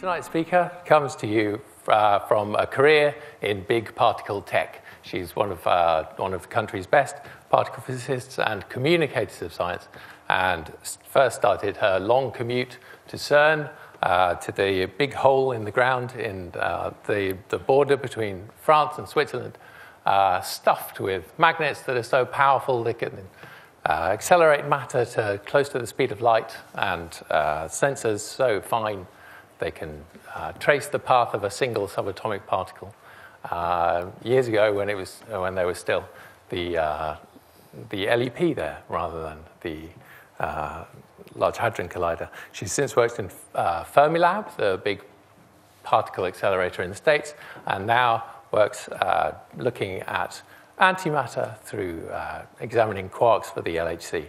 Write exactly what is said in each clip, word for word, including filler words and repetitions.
Tonight's speaker comes to you uh, from a career in big particle tech. She's one of, uh, one of the country's best particle physicists and communicators of science, and first started her long commute to CERN, uh, to the big hole in the ground in uh, the, the border between France and Switzerland, Uh, stuffed with magnets that are so powerful they can uh, accelerate matter to close to the speed of light, and uh, sensors so fine they can uh, trace the path of a single subatomic particle. Uh, years ago, when it was when there was still the uh, the L E P there rather than the uh, Large Hadron Collider, she's since worked in uh, Fermilab, the big particle accelerator in the States, and now works uh, looking at antimatter through uh, examining quarks for the L H C. Uh,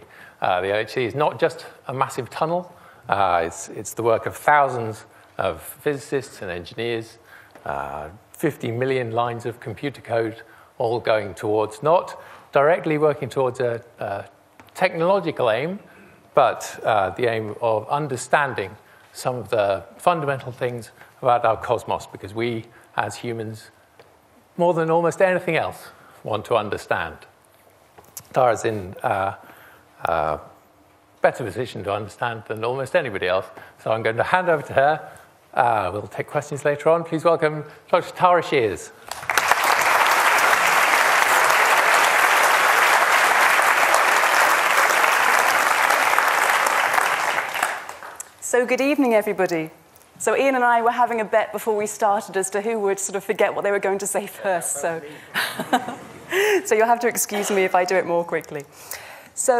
the L H C is not just a massive tunnel. Uh, it's, it's the work of thousands of physicists and engineers, uh, fifty million lines of computer code, all going towards, not directly working towards a, a technological aim, but uh, the aim of understanding some of the fundamental things about our cosmos, because we, as humans, more than almost anything else, want to understand. Tara's in a uh, uh, better position to understand than almost anybody else, so I'm going to hand over to her. Uh, we'll take questions later on. Please welcome Doctor Tara Shears. So good evening, everybody. So Ian and I were having a bet before we started as to who would sort of forget what they were going to say first. So, so you'll have to excuse me if I do it more quickly. So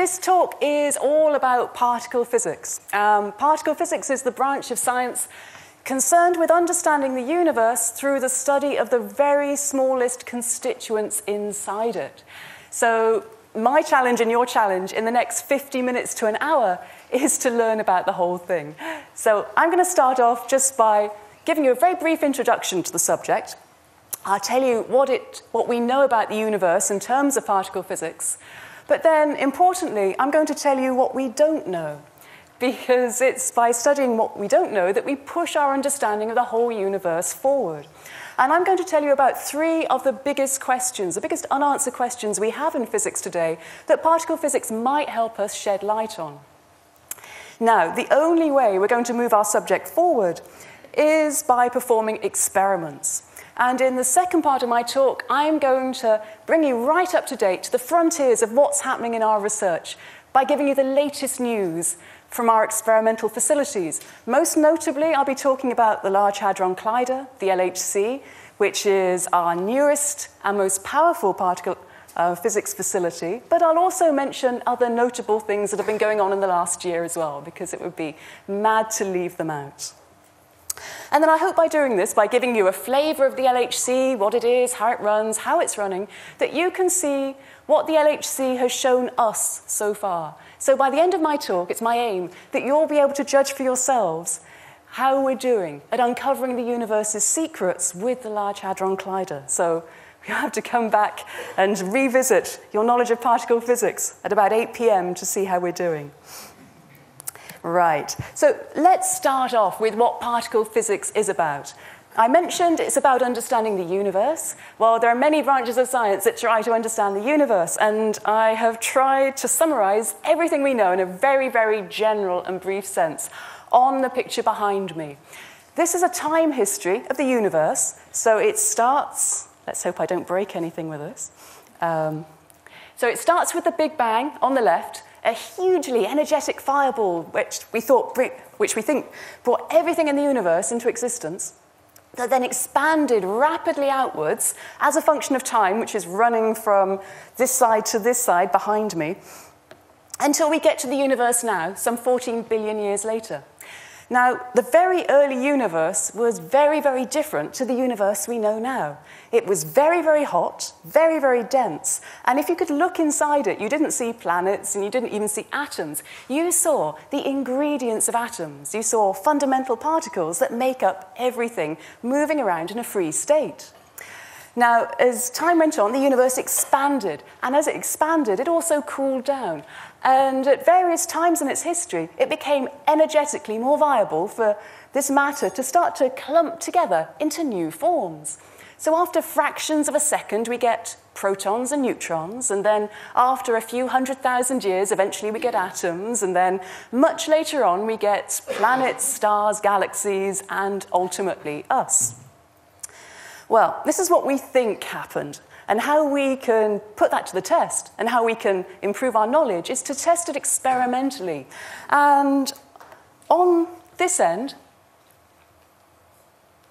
this talk is all about particle physics. Um, particle physics is the branch of science concerned with understanding the universe through the study of the very smallest constituents inside it. So my challenge and your challenge in the next fifty minutes to an hour is to learn about the whole thing. So I'm going to start off just by giving you a very brief introduction to the subject. I'll tell you what, it, what we know about the universe in terms of particle physics. But then, importantly, I'm going to tell you what we don't know, because it's by studying what we don't know that we push our understanding of the whole universe forward. And I'm going to tell you about three of the biggest questions, the biggest unanswered questions we have in physics today that particle physics might help us shed light on. Now, the only way we're going to move our subject forward is by performing experiments. And in the second part of my talk, I'm going to bring you right up to date to the frontiers of what's happening in our research by giving you the latest news from our experimental facilities. Most notably, I'll be talking about the Large Hadron Collider, the L H C, which is our newest and most powerful particle Uh, physics facility, but I'll also mention other notable things that have been going on in the last year as well, because it would be mad to leave them out. And then I hope by doing this, by giving you a flavour of the L H C, what it is, how it runs, how it's running, that you can see what the L H C has shown us so far. So by the end of my talk, it's my aim that you'll be able to judge for yourselves how we're doing at uncovering the universe's secrets with the Large Hadron Collider. So you have to come back and revisit your knowledge of particle physics at about eight p m to see how we're doing. Right, so let's start off with what particle physics is about. I mentioned it's about understanding the universe. Well, there are many branches of science that try to understand the universe, and I have tried to summarize everything we know in a very, very general and brief sense on the picture behind me. This is a time history of the universe, so it starts... Let's hope I don't break anything with this. Um, so it starts with the Big Bang on the left, a hugely energetic fireball which we, thought, which we think brought everything in the universe into existence, that then expanded rapidly outwards as a function of time, which is running from this side to this side behind me, until we get to the universe now, some fourteen billion years later. Now, the very early universe was very, very different to the universe we know now. It was very, very hot, very, very dense. And if you could look inside it, you didn't see planets and you didn't even see atoms. You saw the ingredients of atoms. You saw fundamental particles that make up everything moving around in a free state. Now, as time went on, the universe expanded, and as it expanded, it also cooled down. And at various times in its history, it became energetically more viable for this matter to start to clump together into new forms. So after fractions of a second, we get protons and neutrons, and then after a few hundred thousand years, eventually we get atoms, and then much later on, we get planets, stars, galaxies, and ultimately us. Well, this is what we think happened, and how we can put that to the test, and how we can improve our knowledge is to test it experimentally. And on this end,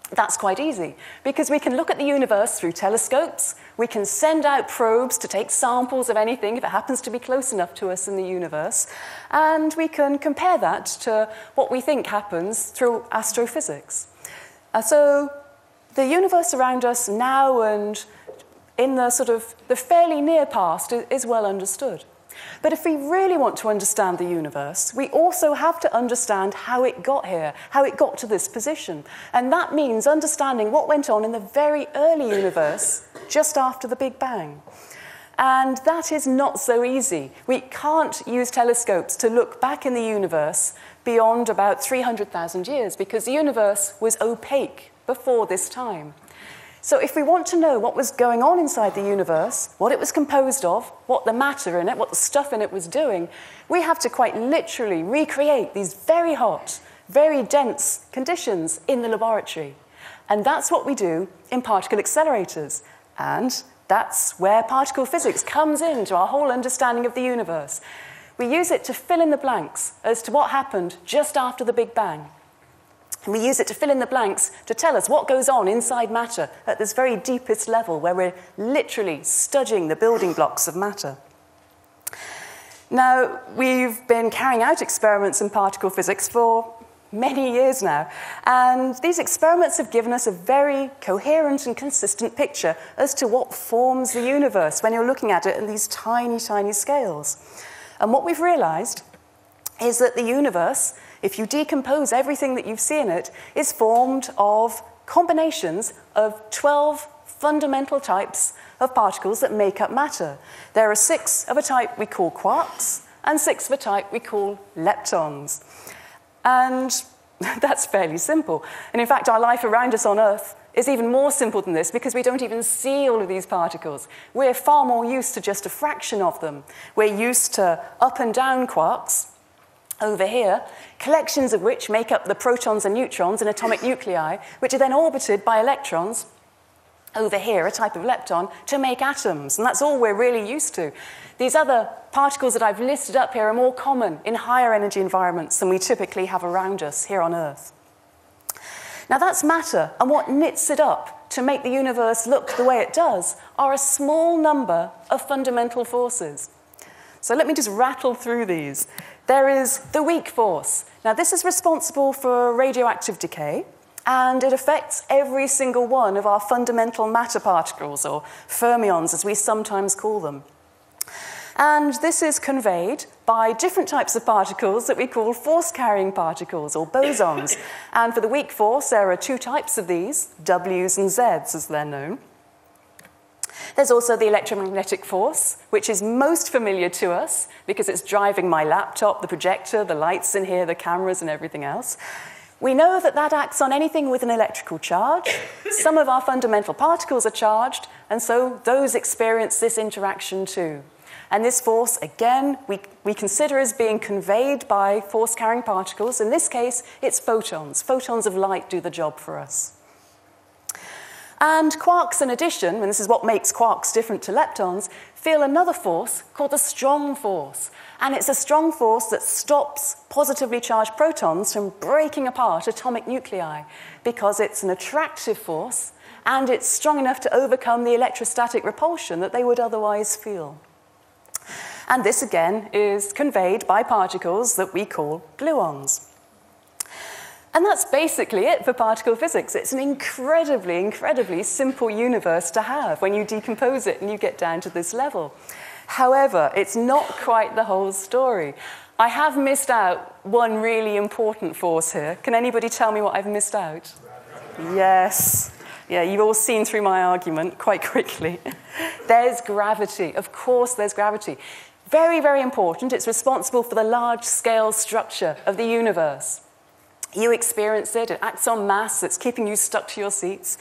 that's quite easy, because we can look at the universe through telescopes, we can send out probes to take samples of anything if it happens to be close enough to us in the universe, and we can compare that to what we think happens through astrophysics. Uh, so the universe around us now and in the sort of the fairly near past is well understood. But if we really want to understand the universe, we also have to understand how it got here, how it got to this position. And that means understanding what went on in the very early universe just after the Big Bang. And that is not so easy. We can't use telescopes to look back in the universe beyond about three hundred thousand years, because the universe was opaque before this time. So if we want to know what was going on inside the universe, what it was composed of, what the matter in it, what the stuff in it was doing, we have to quite literally recreate these very hot, very dense conditions in the laboratory. And that's what we do in particle accelerators. And that's where particle physics comes into our whole understanding of the universe. We use it to fill in the blanks as to what happened just after the Big Bang. And we use it to fill in the blanks to tell us what goes on inside matter at this very deepest level where we're literally studying the building blocks of matter. Now, we've been carrying out experiments in particle physics for many years now, and these experiments have given us a very coherent and consistent picture as to what forms the universe when you're looking at it in these tiny, tiny scales. And what we've realized is that the universe, if you decompose everything that you see in it, is formed of combinations of twelve fundamental types of particles that make up matter. There are six of a type we call quarks, and six of a type we call leptons. And that's fairly simple. And in fact, our life around us on Earth is even more simple than this, because we don't even see all of these particles. We're far more used to just a fraction of them. We're used to up and down quarks over here, collections of which make up the protons and neutrons in atomic nuclei, which are then orbited by electrons over here, a type of lepton, to make atoms. And that's all we're really used to. These other particles that I've listed up here are more common in higher energy environments than we typically have around us here on Earth. Now, that's matter, and what knits it up to make the universe look the way it does are a small number of fundamental forces. So let me just rattle through these. There is the weak force. Now, this is responsible for radioactive decay, and it affects every single one of our fundamental matter particles, or fermions, as we sometimes call them. And this is conveyed by different types of particles that we call force-carrying particles, or bosons. And for the weak force, there are two types of these, W's and Z's, as they're known. There's also the electromagnetic force, which is most familiar to us because it's driving my laptop, the projector, the lights in here, the cameras, and everything else. We know that that acts on anything with an electrical charge. Some of our fundamental particles are charged, and so those experience this interaction too. And this force, again, we, we consider as being conveyed by force-carrying particles. In this case, it's photons. Photons of light do the job for us. And quarks, in addition, and this is what makes quarks different to leptons, feel another force called the strong force. And it's a strong force that stops positively charged protons from breaking apart atomic nuclei, because it's an attractive force, and it's strong enough to overcome the electrostatic repulsion that they would otherwise feel. And this, again, is conveyed by particles that we call gluons. And that's basically it for particle physics. It's an incredibly, incredibly simple universe to have when you decompose it and you get down to this level. However, it's not quite the whole story. I have missed out one really important force here. Can anybody tell me what I've missed out? Yes, Yeah, you've all seen through my argument quite quickly. There's gravity. Of course there's gravity. Very, very important. It's responsible for the large-scale structure of the universe. You experience it. It acts on mass that's keeping you stuck to your seats.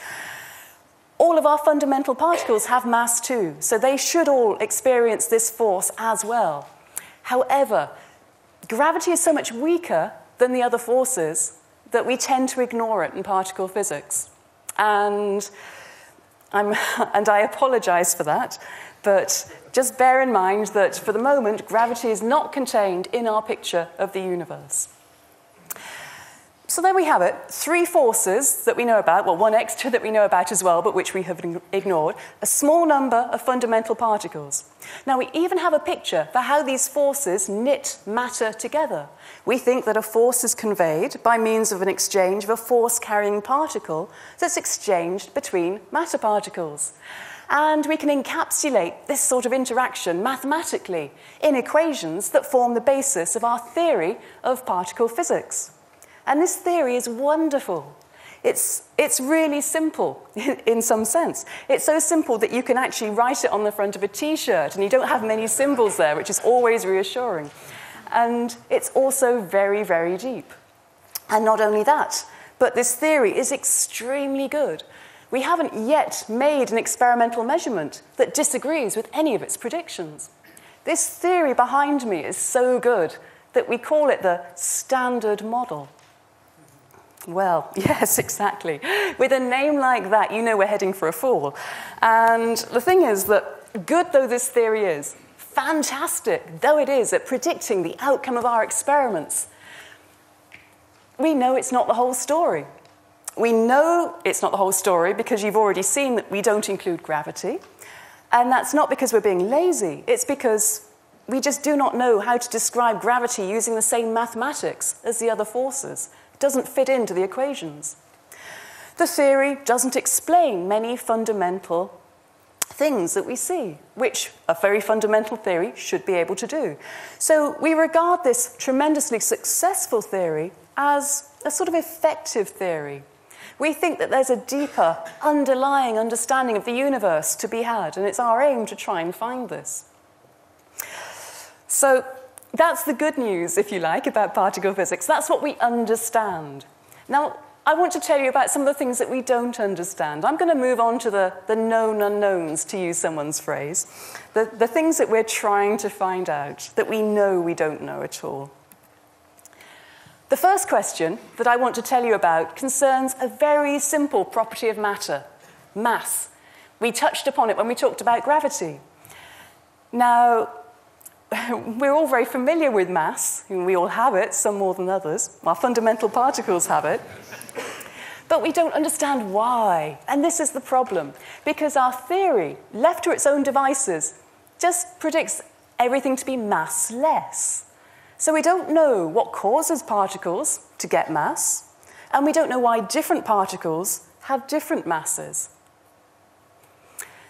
All of our fundamental particles have mass too, so they should all experience this force as well. However, gravity is so much weaker than the other forces that we tend to ignore it in particle physics. And, I'm, and I apologize for that, but just bear in mind that for the moment, gravity is not contained in our picture of the universe. So there we have it, three forces that we know about, well, one extra that we know about as well, but which we have ignored, a small number of fundamental particles. Now, we even have a picture for how these forces knit matter together. We think that a force is conveyed by means of an exchange of a force-carrying particle that's exchanged between matter particles. And we can encapsulate this sort of interaction mathematically in equations that form the basis of our theory of particle physics. And this theory is wonderful. It's, it's really simple in, in some sense. It's so simple that you can actually write it on the front of a T-shirt, and you don't have many symbols there, which is always reassuring. And it's also very, very deep. And not only that, but this theory is extremely good. We haven't yet made an experimental measurement that disagrees with any of its predictions. This theory behind me is so good that we call it the standard model. Well, yes, exactly. With a name like that, you know we're heading for a fall. And the thing is that good though this theory is, fantastic though it is at predicting the outcome of our experiments, we know it's not the whole story. We know it's not the whole story because you've already seen that we don't include gravity. And that's not because we're being lazy. It's because we just do not know how to describe gravity using the same mathematics as the other forces. Doesn't fit into the equations. The theory doesn't explain many fundamental things that we see, which a very fundamental theory should be able to do. So we regard this tremendously successful theory as a sort of effective theory. We think that there's a deeper underlying understanding of the universe to be had, and it's our aim to try and find this. So that's the good news, if you like, about particle physics. That's what we understand. Now, I want to tell you about some of the things that we don't understand. I'm going to move on to the, the known unknowns, to use someone's phrase, the, the things that we're trying to find out, that we know we don't know at all. The first question that I want to tell you about concerns a very simple property of matter, mass. We touched upon it when we talked about gravity. Now, we're all very familiar with mass, and we all have it, some more than others. Our fundamental particles have it. But we don't understand why, and this is the problem, because our theory, left to its own devices, just predicts everything to be massless. So we don't know what causes particles to get mass, and we don't know why different particles have different masses.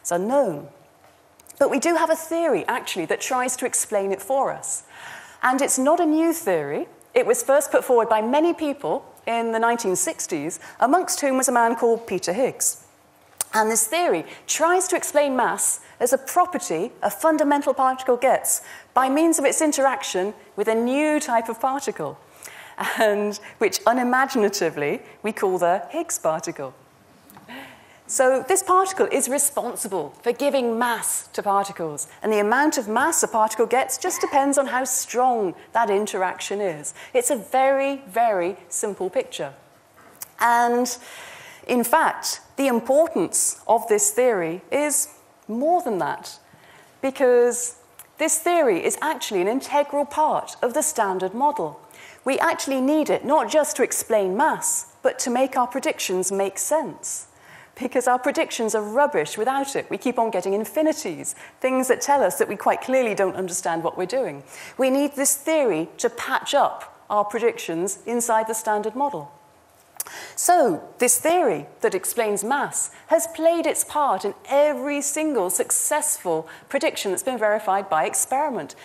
It's unknown. But we do have a theory, actually, that tries to explain it for us. And it's not a new theory. It was first put forward by many people in the nineteen sixties, amongst whom was a man called Peter Higgs. And this theory tries to explain mass as a property a fundamental particle gets by means of its interaction with a new type of particle, and which unimaginatively we call the Higgs particle. So this particle is responsible for giving mass to particles, and the amount of mass a particle gets just depends on how strong that interaction is. It's a very, very simple picture. And in fact, the importance of this theory is more than that, because this theory is actually an integral part of the standard model. We actually need it not just to explain mass, but to make our predictions make sense. Because our predictions are rubbish without it. We keep on getting infinities, things that tell us that we quite clearly don't understand what we're doing. We need this theory to patch up our predictions inside the standard model. So this theory that explains mass has played its part in every single successful prediction that's been verified by experiment.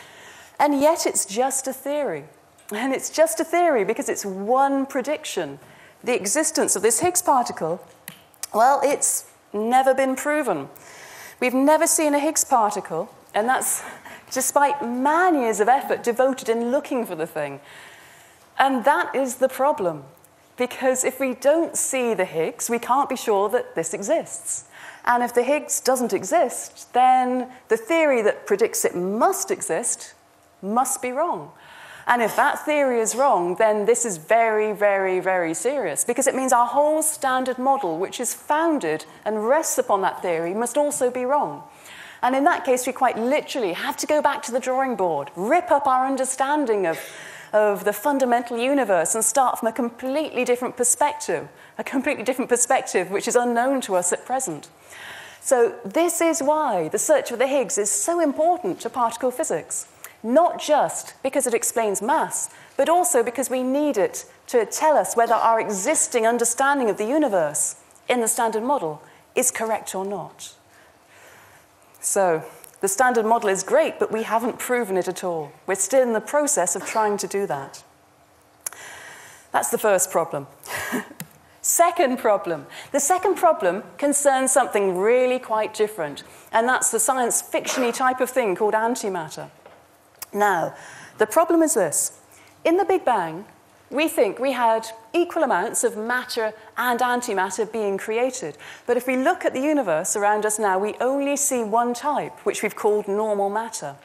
And yet it's just a theory. And it's just a theory because it's one prediction, the existence of this Higgs particle Well, it's never been proven. We've never seen a Higgs particle, and that's despite man years of effort devoted in looking for the thing. And that is the problem, because if we don't see the Higgs, we can't be sure that this exists. And if the Higgs doesn't exist, then the theory that predicts it must exist must be wrong. And if that theory is wrong, then this is very, very, very serious, because it means our whole standard model, which is founded and rests upon that theory, must also be wrong. And in that case, we quite literally have to go back to the drawing board, rip up our understanding of, of the fundamental universe and start from a completely different perspective, a completely different perspective which is unknown to us at present. So this is why the search for the Higgs is so important to particle physics. Not just because it explains mass, but also because we need it to tell us whether our existing understanding of the universe in the standard model is correct or not. So the standard model is great, but we haven't proven it at all. We're still in the process of trying to do that. That's the first problem. Second problem. The second problem concerns something really quite different, and that's the science fiction-y type of thing called antimatter. Now, the problem is this. In the Big Bang, we think we had equal amounts of matter and antimatter being created. But if we look at the universe around us now, we only see one type, which we've called normal matter.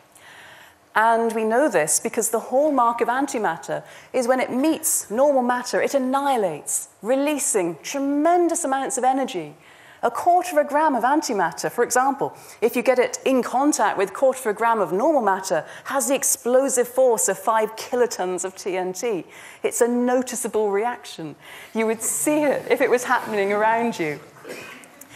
And we know this because the hallmark of antimatter is when it meets normal matter, it annihilates, releasing tremendous amounts of energy. A quarter of a gram of antimatter, for example, if you get it in contact with a quarter of a gram of normal matter, has the explosive force of five kilotons of T N T. It's a noticeable reaction. You would see it if it was happening around you.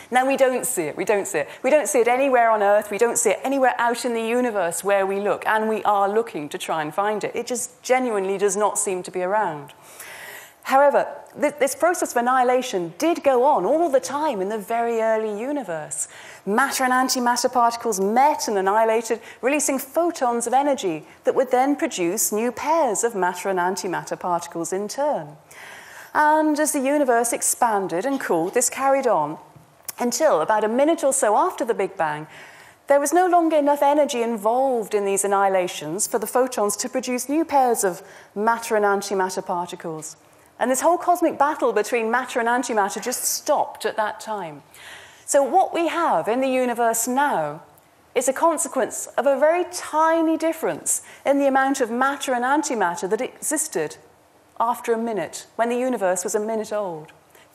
Now, we don't see it. We don't see it. We don't see it anywhere on Earth. We don't see it anywhere out in the universe where we look, and we are looking to try and find it. It just genuinely does not seem to be around. However, this process of annihilation did go on all the time in the very early universe. Matter and antimatter particles met and annihilated, releasing photons of energy that would then produce new pairs of matter and antimatter particles in turn. And as the universe expanded and cooled, this carried on until about a minute or so after the Big Bang, there was no longer enough energy involved in these annihilations for the photons to produce new pairs of matter and antimatter particles. And this whole cosmic battle between matter and antimatter just stopped at that time. So what we have in the universe now is a consequence of a very tiny difference in the amount of matter and antimatter that existed after a minute, when the universe was a minute old.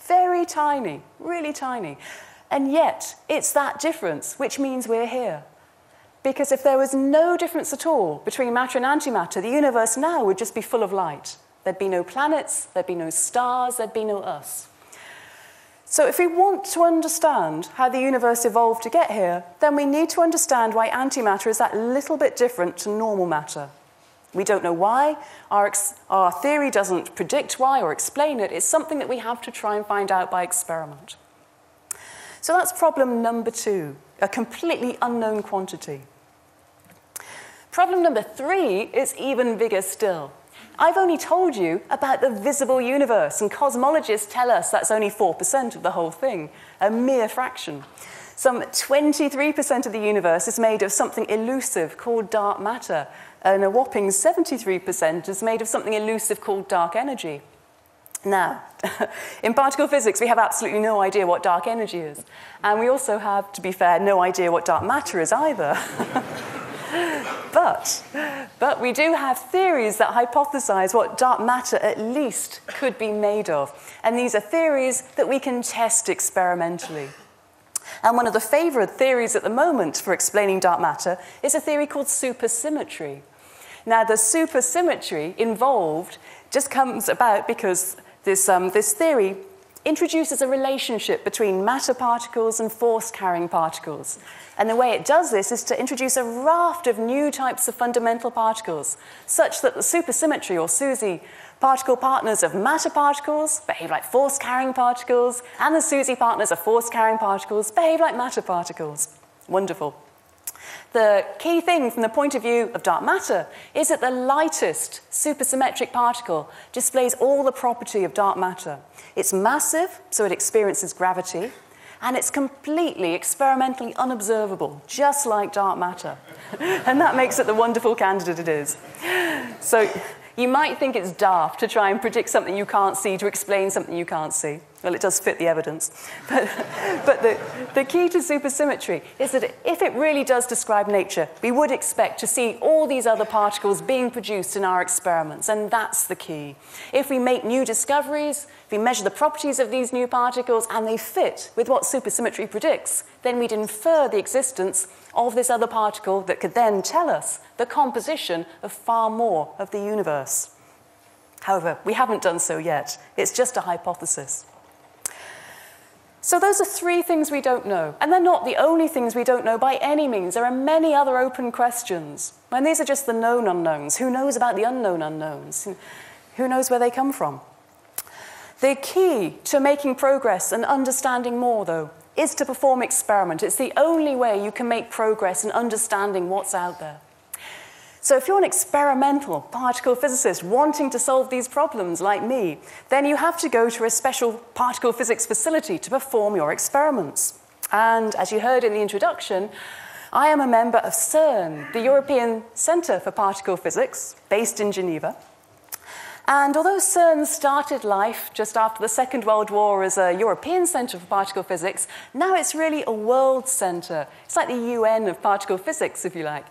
Very tiny, really tiny. And yet, it's that difference which means we're here. Because if there was no difference at all between matter and antimatter, the universe now would just be full of light. There'd be no planets, there'd be no stars, there'd be no us. So if we want to understand how the universe evolved to get here, then we need to understand why antimatter is that little bit different to normal matter. We don't know why. Our, ex our theory doesn't predict why or explain it. It's something that we have to try and find out by experiment. So that's problem number two, a completely unknown quantity. Problem number three is even bigger still. I've only told you about the visible universe, and cosmologists tell us that's only four percent of the whole thing, a mere fraction. Some twenty-three percent of the universe is made of something elusive called dark matter, and a whopping seventy-three percent is made of something elusive called dark energy. Now, in particle physics, we have absolutely no idea what dark energy is, and we also have, to be fair, no idea what dark matter is either. But, but we do have theories that hypothesize what dark matter at least could be made of. And these are theories that we can test experimentally. And one of the favorite theories at the moment for explaining dark matter is a theory called supersymmetry. Now, the supersymmetry involved just comes about because this, um, this theory introduces a relationship between matter particles and force-carrying particles. And the way it does this is to introduce a raft of new types of fundamental particles, such that the supersymmetry, or SUSY, particle partners of matter particles behave like force-carrying particles, and the SUSY partners of force-carrying particles behave like matter particles. Wonderful. The key thing from the point of view of dark matter is that the lightest supersymmetric particle displays all the property of dark matter. It's massive, so it experiences gravity. and it's completely experimentally unobservable, just like dark matter. And that makes it the wonderful candidate it is. So you might think it's daft to try and predict something you can't see, to explain something you can't see. Well, it does fit the evidence. But, but the, the key to supersymmetry is that if it really does describe nature, we would expect to see all these other particles being produced in our experiments, and that's the key. If we make new discoveries, if we measure the properties of these new particles, and they fit with what supersymmetry predicts, then we'd infer the existence of this other particle that could then tell us the composition of far more of the universe. However, we haven't done so yet. It's just a hypothesis. So those are three things we don't know. And they're not the only things we don't know by any means. There are many other open questions. And these are just the known unknowns. Who knows about the unknown unknowns? Who knows where they come from? The key to making progress and understanding more, though, is to perform experiment. It's the only way you can make progress in understanding what's out there. So if you're an experimental particle physicist wanting to solve these problems like me, then you have to go to a special particle physics facility to perform your experiments. And as you heard in the introduction, I am a member of CERN, the European Centre for Particle Physics, based in Geneva. And although CERN started life just after the Second World War as a European centre for particle physics, now it's really a world centre. It's like the U N of particle physics, if you like,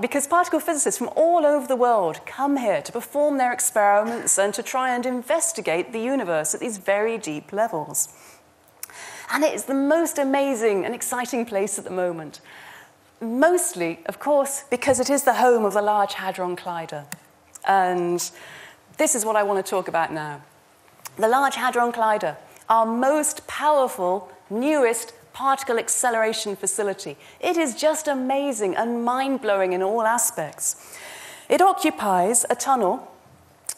because particle physicists from all over the world come here to perform their experiments and to try and investigate the universe at these very deep levels. And it is the most amazing and exciting place at the moment. Mostly, of course, because it is the home of the Large Hadron Collider. And this is what I want to talk about now. The Large Hadron Collider, our most powerful, newest particle acceleration facility. It is just amazing and mind-blowing in all aspects. It occupies a tunnel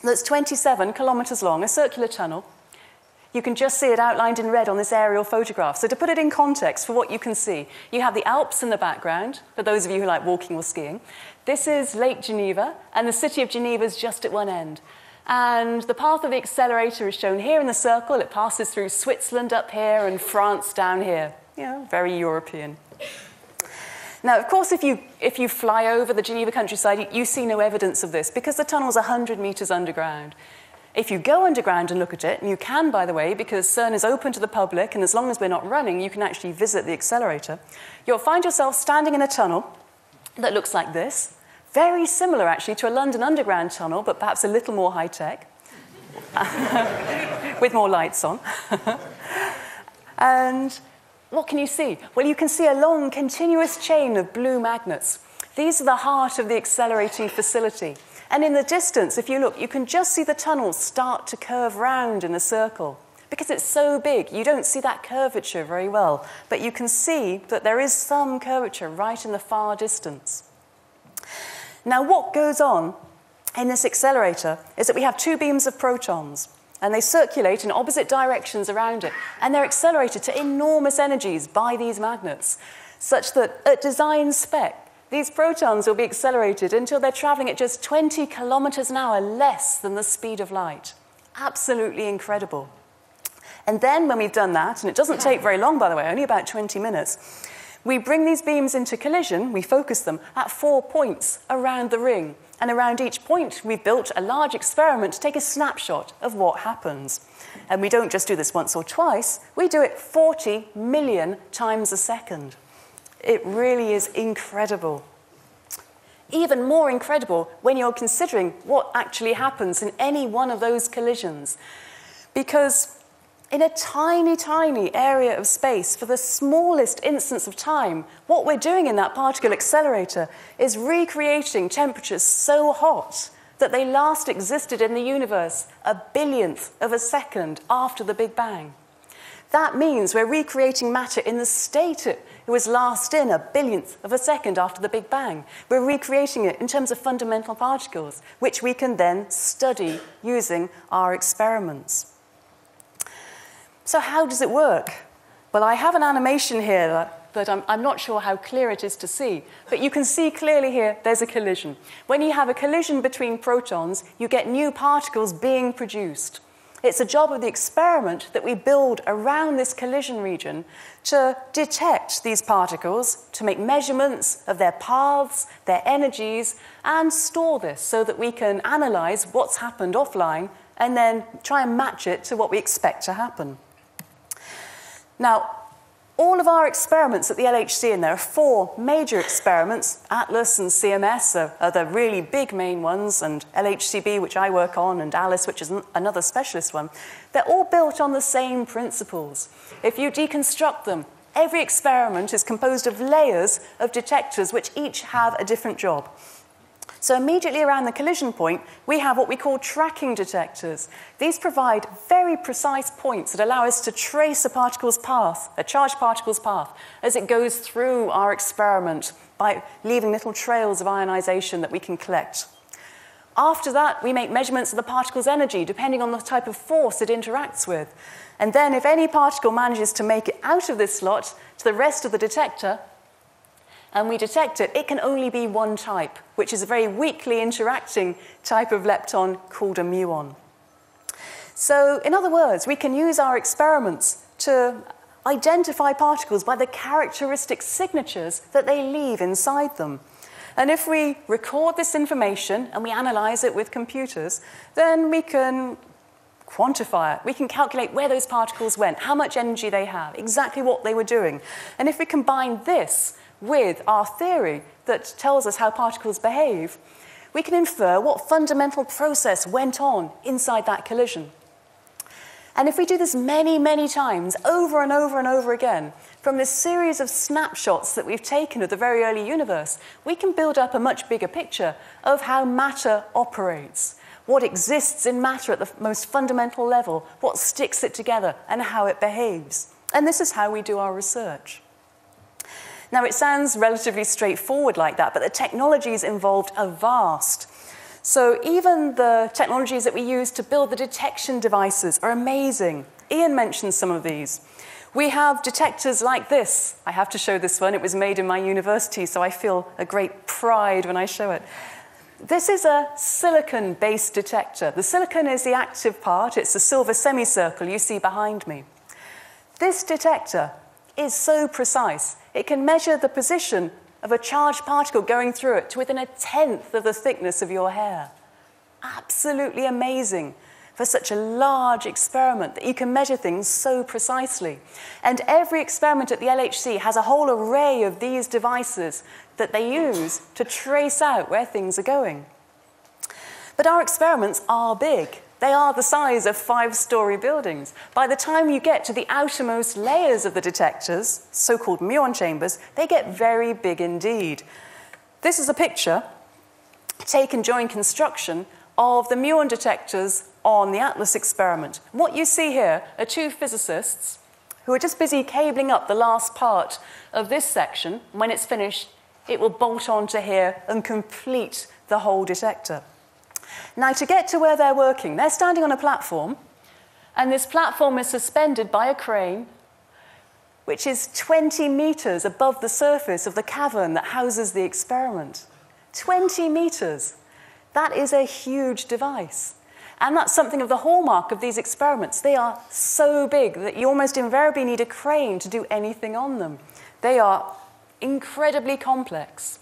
that's twenty-seven kilometers long, a circular tunnel. You can just see it outlined in red on this aerial photograph. So to put it in context for what you can see, you have the Alps in the background, for those of you who like walking or skiing. This is Lake Geneva, and the city of Geneva is just at one end. And the path of the accelerator is shown here in the circle. It passes through Switzerland up here and France down here. You know, very European. Now, of course, if you, if you fly over the Geneva countryside, you, you see no evidence of this because the tunnel's one hundred meters underground. If you go underground and look at it, and you can, by the way, because CERN is open to the public, and as long as we're not running, you can actually visit the accelerator, you'll find yourself standing in a tunnel that looks like this, very similar, actually, to a London Underground tunnel, but perhaps a little more high-tech, with more lights on. And what can you see? Well, you can see a long, continuous chain of blue magnets. These are the heart of the accelerating facility. And in the distance, if you look, you can just see the tunnels start to curve round in a circle. Because it's so big, you don't see that curvature very well. But you can see that there is some curvature right in the far distance. Now, what goes on in this accelerator is that we have two beams of protons. And they circulate in opposite directions around it. And they're accelerated to enormous energies by these magnets, such that at design spec, these protons will be accelerated until they're traveling at just twenty kilometers an hour less than the speed of light. Absolutely incredible. And then when we've done that, and it doesn't take very long, by the way, only about twenty minutes, we bring these beams into collision, we focus them at four points around the ring. And around each point, we've built a large experiment to take a snapshot of what happens. And we don't just do this once or twice, we do it forty million times a second. It really is incredible. Even more incredible when you're considering what actually happens in any one of those collisions. Because in a tiny, tiny area of space, for the smallest instance of time, what we're doing in that particle accelerator is recreating temperatures so hot that they last existed in the universe a billionth of a second after the Big Bang. That means we're recreating matter in the state it was last in a billionth of a second after the Big Bang. We're recreating it in terms of fundamental particles, which we can then study using our experiments. So how does it work? Well, I have an animation here that but I'm, I'm not sure how clear it is to see. But you can see clearly here, there's a collision. When you have a collision between protons, you get new particles being produced. It's a job of the experiment that we build around this collision region to detect these particles, to make measurements of their paths, their energies, and store this so that we can analyze what's happened offline and then try and match it to what we expect to happen. Now, all of our experiments at the L H C, and there are four major experiments, ATLAS and C M S are, are the really big main ones, and L H C b, which I work on, and ALICE, which is another specialist one, they're all built on the same principles. If you deconstruct them, every experiment is composed of layers of detectors which each have a different job. So immediately around the collision point, we have what we call tracking detectors. These provide very precise points that allow us to trace a particle's path, a charged particle's path, as it goes through our experiment by leaving little trails of ionization that we can collect. After that, we make measurements of the particle's energy, depending on the type of force it interacts with. And then if any particle manages to make it out of this slot to the rest of the detector, and we detect it, it can only be one type, which is a very weakly interacting type of lepton called a muon. So, in other words, we can use our experiments to identify particles by the characteristic signatures that they leave inside them. And if we record this information and we analyze it with computers, then we can quantify it. We can calculate where those particles went, how much energy they have, exactly what they were doing. And if we combine this with our theory that tells us how particles behave, we can infer what fundamental process went on inside that collision. And if we do this many, many times, over and over and over again, from this series of snapshots that we've taken of the very early universe, we can build up a much bigger picture of how matter operates, what exists in matter at the most fundamental level, what sticks it together, and how it behaves. And this is how we do our research. Now, it sounds relatively straightforward like that, but the technologies involved are vast. So even the technologies that we use to build the detection devices are amazing. Ian mentioned some of these. We have detectors like this. I have to show this one. It was made in my university, so I feel a great pride when I show it. This is a silicon-based detector. The silicon is the active part. It's the silver semicircle you see behind me. This detector is so precise. It can measure the position of a charged particle going through it to within a tenth of the thickness of your hair. Absolutely amazing for such a large experiment that you can measure things so precisely. And every experiment at the L H C has a whole array of these devices that they use to trace out where things are going. But our experiments are big. They are the size of five-story buildings. By the time you get to the outermost layers of the detectors, so-called muon chambers, they get very big indeed. This is a picture taken during construction of the muon detectors on the ATLAS experiment. What you see here are two physicists who are just busy cabling up the last part of this section. When it's finished, it will bolt onto here and complete the whole detector. Now, to get to where they're working, they're standing on a platform, and this platform is suspended by a crane, which is twenty meters above the surface of the cavern that houses the experiment. twenty meters. That is a huge device. And that's something of the hallmark of these experiments. They are so big that you almost invariably need a crane to do anything on them. They are incredibly complex.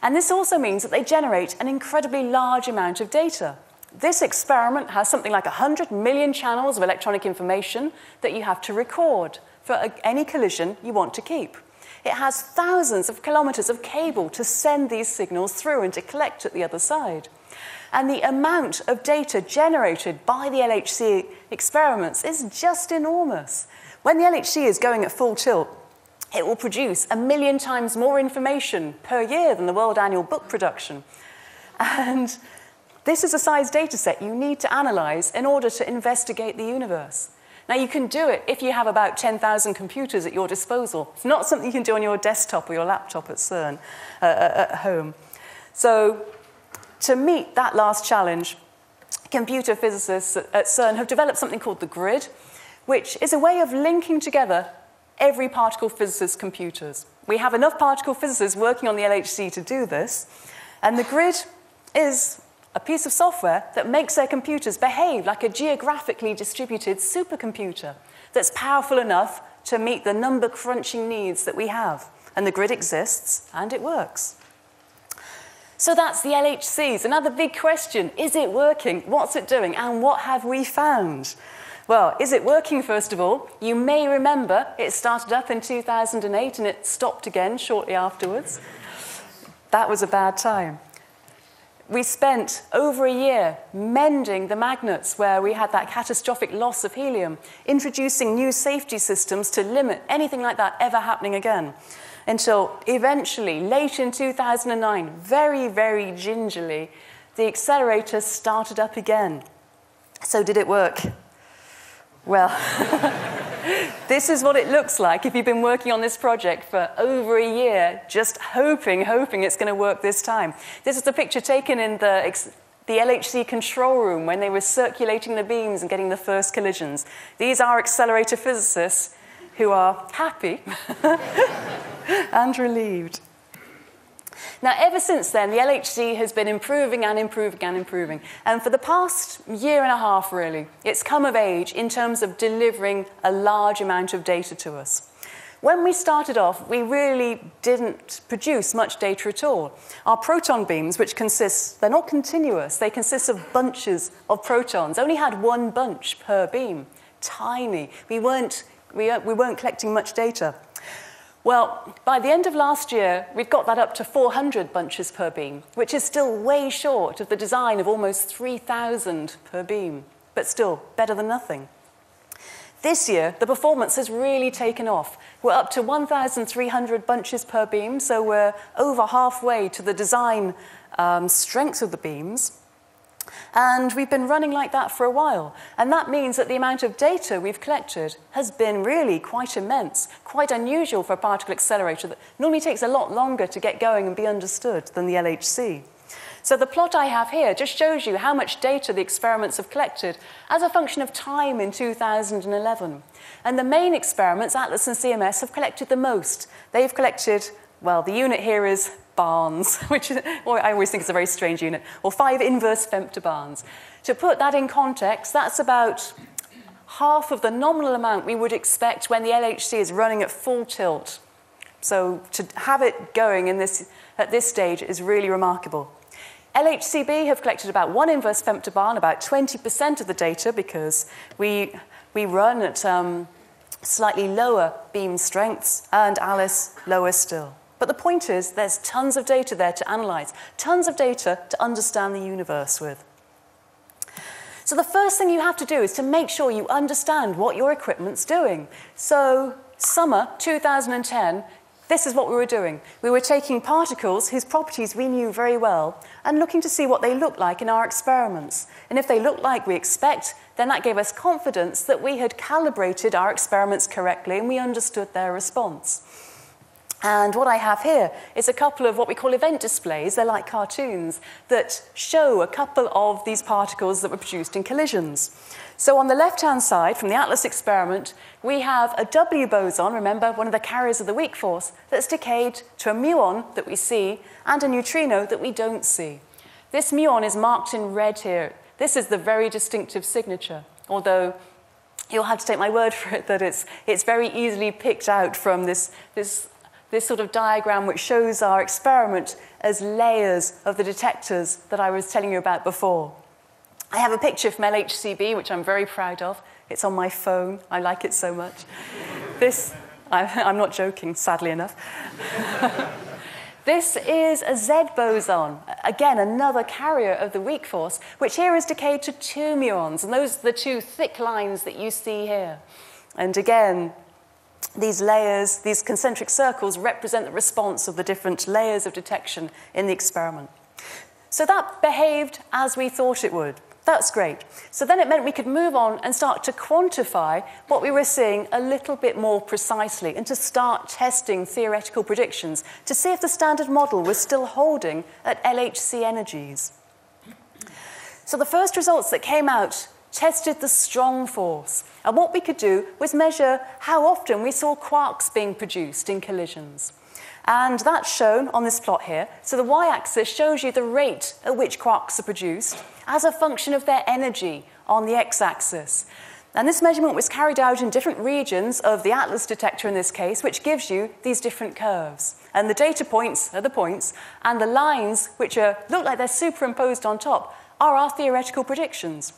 And this also means that they generate an incredibly large amount of data. This experiment has something like one hundred million channels of electronic information that you have to record for any collision you want to keep. It has thousands of kilometers of cable to send these signals through and to collect at the other side. And the amount of data generated by the L H C experiments is just enormous. When the L H C is going at full tilt, it will produce a million times more information per year than the world annual book production. And this is a size data set you need to analyze in order to investigate the universe. Now, you can do it if you have about ten thousand computers at your disposal. It's not something you can do on your desktop or your laptop at CERN, uh, at home. So to meet that last challenge, computer physicists at CERN have developed something called the grid, which is a way of linking together every particle physicist's computers. We have enough particle physicists working on the L H C to do this, and the grid is a piece of software that makes their computers behave like a geographically distributed supercomputer that's powerful enough to meet the number-crunching needs that we have. And the grid exists, and it works. So that's the L H Cs. Another big question, is it working? What's it doing? And what have we found? Well, is it working, first of all? You may remember it started up in two thousand eight, and it stopped again shortly afterwards. That was a bad time. We spent over a year mending the magnets where we had that catastrophic loss of helium, introducing new safety systems to limit anything like that ever happening again, until eventually, late in two thousand nine, very, very gingerly, the accelerator started up again. So did it work? Well, this is what it looks like if you've been working on this project for over a year, just hoping, hoping it's going to work this time. This is the picture taken in the, the L H C control room when they were circulating the beams and getting the first collisions. These are accelerator physicists who are happy and relieved. Now, ever since then, the L H C has been improving and improving and improving. And for the past year and a half, really, it's come of age in terms of delivering a large amount of data to us. When we started off, we really didn't produce much data at all. Our proton beams, which consist, they're not continuous, they consist of bunches of protons, only had one bunch per beam, tiny. We weren't, we, we weren't collecting much data. Well, by the end of last year, we've got that up to four hundred bunches per beam, which is still way short of the design of almost three thousand per beam, but still better than nothing. This year, the performance has really taken off. We're up to one thousand three hundred bunches per beam, so we're over halfway to the design um, strength of the beams. And we've been running like that for a while. And that means that the amount of data we've collected has been really quite immense, quite unusual for a particle accelerator that normally takes a lot longer to get going and be understood than the L H C. So the plot I have here just shows you how much data the experiments have collected as a function of time in two thousand eleven. And the main experiments, ATLAS and C M S, have collected the most. They've collected, well, the unit here is barns, which is, or I always think it's a very strange unit, or five inverse femtobarns. To put that in context, that's about half of the nominal amount we would expect when the L H C is running at full tilt. So to have it going in this, at this stage is really remarkable. L H C b have collected about one inverse femtobarn, about twenty percent of the data, because we, we run at um, slightly lower beam strengths, and ALICE lower still. But the point is, there's tons of data there to analyze, tons of data to understand the universe with. So the first thing you have to do is to make sure you understand what your equipment's doing. So summer two thousand ten, this is what we were doing. We were taking particles whose properties we knew very well and looking to see what they looked like in our experiments. And if they looked like we expect, then that gave us confidence that we had calibrated our experiments correctly and we understood their response. And what I have here is a couple of what we call event displays. They're like cartoons that show a couple of these particles that were produced in collisions. So on the left-hand side, from the ATLAS experiment, we have a W boson, remember, one of the carriers of the weak force, that's decayed to a muon that we see and a neutrino that we don't see. This muon is marked in red here. This is the very distinctive signature, although you'll have to take my word for it that it's, it's very easily picked out from this... this this sort of diagram which shows our experiment as layers of the detectors that I was telling you about before. I have a picture from L H C b, which I'm very proud of. It's on my phone. I like it so much. This, I'm not joking, sadly enough. This is a Z boson, again, another carrier of the weak force, which here is decayed to two muons, and those are the two thick lines that you see here. And again, these layers, these concentric circles, represent the response of the different layers of detection in the experiment. So that behaved as we thought it would. That's great. So then it meant we could move on and start to quantify what we were seeing a little bit more precisely and to start testing theoretical predictions to see if the standard model was still holding at L H C energies. So the first results that came out tested the strong force. And what we could do was measure how often we saw quarks being produced in collisions. And that's shown on this plot here. So the y-axis shows you the rate at which quarks are produced as a function of their energy on the x-axis. And this measurement was carried out in different regions of the ATLAS detector in this case, which gives you these different curves. And the data points are the points, and the lines, which are, look like they're superimposed on top, are our theoretical predictions.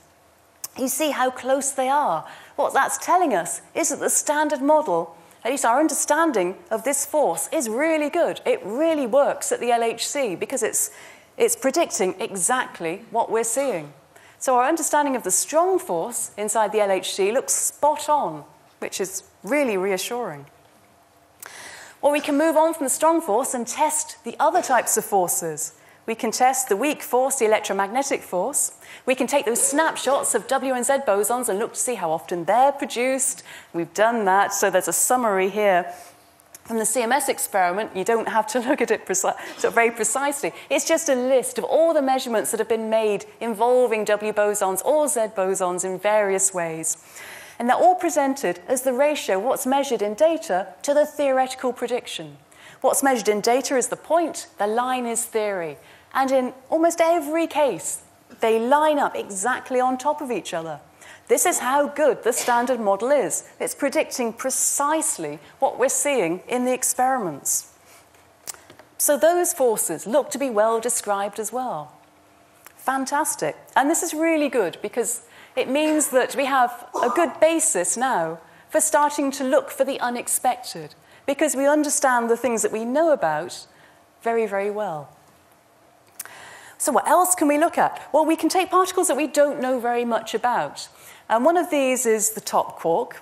You see how close they are. What that's telling us is that the standard model, at least our understanding of this force, is really good. It really works at the L H C because it's, it's predicting exactly what we're seeing. So our understanding of the strong force inside the L H C looks spot on, which is really reassuring. Well, we can move on from the strong force and test the other types of forces. We can test the weak force, the electromagnetic force. We can take those snapshots of W and Z bosons and look to see how often they're produced. We've done that, so there's a summary here. From the C M S experiment, you don't have to look at it sort of very precisely. It's just a list of all the measurements that have been made involving W bosons or Z bosons in various ways. And they're all presented as the ratio, what's measured in data, to the theoretical prediction. What's measured in data is the point, the line is theory. And in almost every case, they line up exactly on top of each other. This is how good the standard model is. It's predicting precisely what we're seeing in the experiments. So those forces look to be well described as well. Fantastic. And this is really good because it means that we have a good basis now for starting to look for the unexpected, because we understand the things that we know about very, very well. So what else can we look at? Well, we can take particles that we don't know very much about. And one of these is the top quark.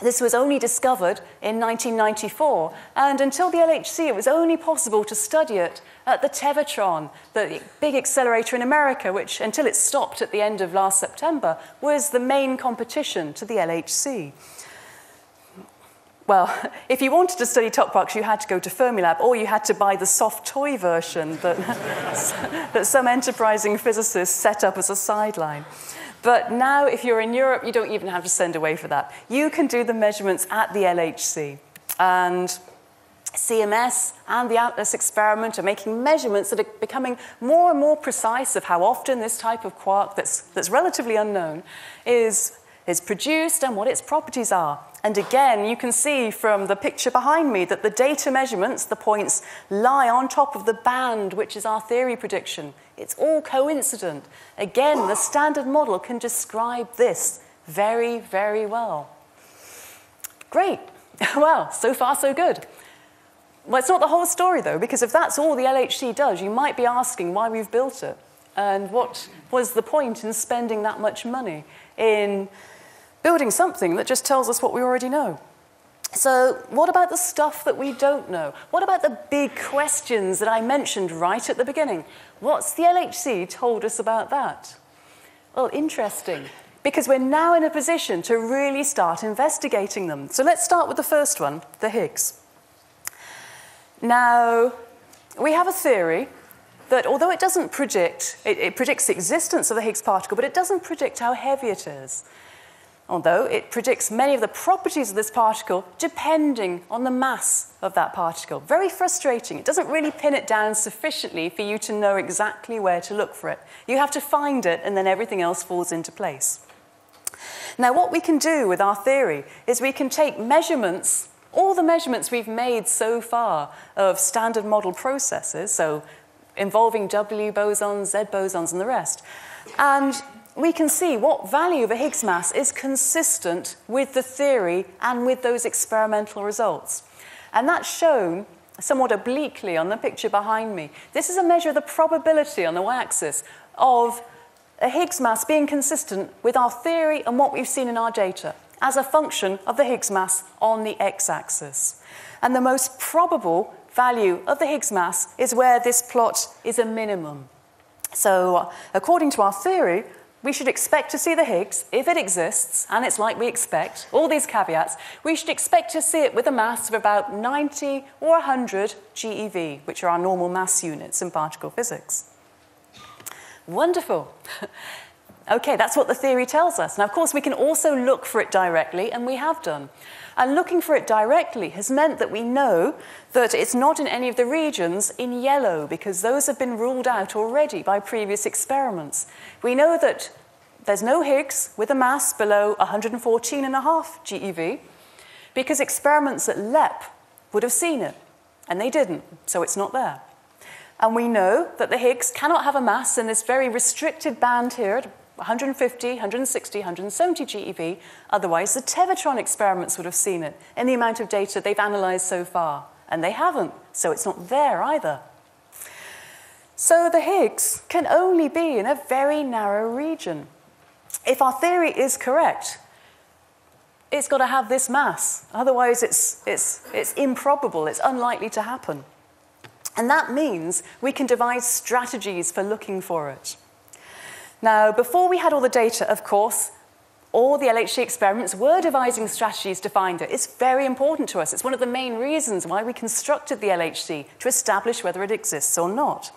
This was only discovered in nineteen ninety-four. And until the L H C, it was only possible to study it at the Tevatron, the big accelerator in America, which, until it stopped at the end of last September, was the main competition to the L H C. Well, if you wanted to study top quarks, you had to go to Fermilab, or you had to buy the soft toy version that, that some enterprising physicists set up as a sideline. But now, if you're in Europe, you don't even have to send away for that. You can do the measurements at the L H C. And C M S and the ATLAS experiment are making measurements that are becoming more and more precise of how often this type of quark that's, that's relatively unknown is, is produced and what its properties are. And again, you can see from the picture behind me that the data measurements, the points, lie on top of the band, which is our theory prediction. It's all coincident. Again, the standard model can describe this very, very well. Great. Well, so far, so good. Well, it's not the whole story, though, because if that's all the L H C does, you might be asking why we've built it and what was the point in spending that much money in building something that just tells us what we already know. So what about the stuff that we don't know? What about the big questions that I mentioned right at the beginning? What's the L H C told us about that? Well, interesting, because we're now in a position to really start investigating them. So let's start with the first one, the Higgs. Now, we have a theory that although it doesn't predict, it, it predicts the existence of the Higgs particle, but it doesn't predict how heavy it is. Although it predicts many of the properties of this particle depending on the mass of that particle. Very frustrating. It doesn't really pin it down sufficiently for you to know exactly where to look for it. You have to find it, and then everything else falls into place. Now, what we can do with our theory is we can take measurements, all the measurements we've made so far of standard model processes, so involving W bosons, Z bosons, and the rest, and we can see what value of a Higgs mass is consistent with the theory and with those experimental results. And that's shown somewhat obliquely on the picture behind me. This is a measure of the probability on the y-axis of a Higgs mass being consistent with our theory and what we've seen in our data as a function of the Higgs mass on the x-axis. And the most probable value of the Higgs mass is where this plot is a minimum. So according to our theory, we should expect to see the Higgs, if it exists, and it's like we expect, all these caveats, we should expect to see it with a mass of about ninety or one hundred GeV, which are our normal mass units in particle physics. Wonderful. Okay, that's what the theory tells us. Now, of course, we can also look for it directly, and we have done. And looking for it directly has meant that we know that it's not in any of the regions in yellow, because those have been ruled out already by previous experiments. We know that there's no Higgs with a mass below one hundred fourteen and a half G E V, because experiments at L E P would have seen it, and they didn't, so it's not there. And we know that the Higgs cannot have a mass in this very restricted band here at one hundred fifty, one hundred sixty, one hundred seventy G E V, otherwise the Tevatron experiments would have seen it in the amount of data they've analysed so far, and they haven't, so it's not there either. So the Higgs can only be in a very narrow region. If our theory is correct, it's got to have this mass, otherwise it's, it's, it's improbable, it's unlikely to happen. And that means we can devise strategies for looking for it. Now, before we had all the data, of course, all the L H C experiments were devising strategies to find it. It's very important to us. It's one of the main reasons why we constructed the L H C, to establish whether it exists or not.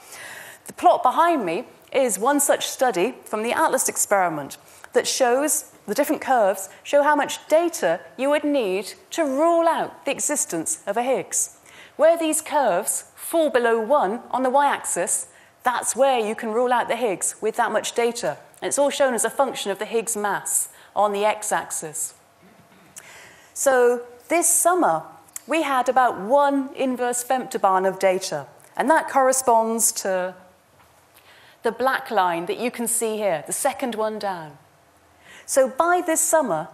The plot behind me is one such study from the ATLAS experiment that shows the different curves show how much data you would need to rule out the existence of a Higgs. Where these curves fall below one on the y-axis, that's where you can rule out the Higgs with that much data. And it's all shown as a function of the Higgs mass on the x-axis. So this summer, we had about one inverse femtobarn of data. And that corresponds to the black line that you can see here, the second one down. So by this summer,